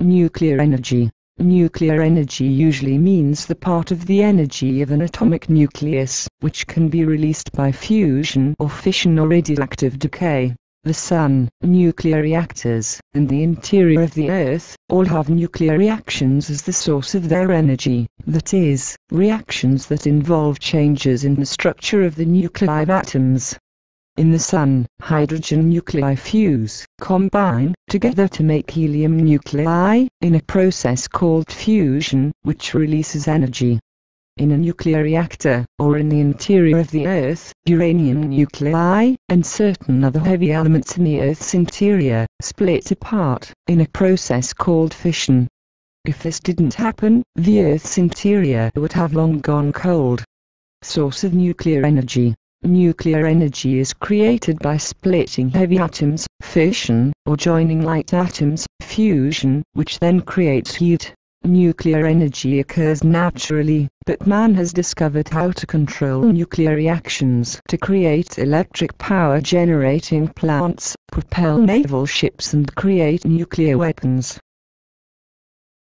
Nuclear energy. Nuclear energy usually means the part of the energy of an atomic nucleus, which can be released by fusion or fission or radioactive decay. The Sun, nuclear reactors, and the interior of the Earth, all have nuclear reactions as the source of their energy, that is, reactions that involve changes in the structure of the nuclei of atoms. In the Sun, hydrogen nuclei fuse, combine, together to make helium nuclei, in a process called fusion, which releases energy. In a nuclear reactor, or in the interior of the Earth, uranium nuclei, and certain other heavy elements in the Earth's interior, split apart, in a process called fission. If this didn't happen, the Earth's interior would have long gone cold. Source of nuclear energy. Nuclear energy is created by splitting heavy atoms, fission, or joining light atoms, fusion, which then creates heat. Nuclear energy occurs naturally, but man has discovered how to control nuclear reactions to create electric power generating plants, propel naval ships and create nuclear weapons.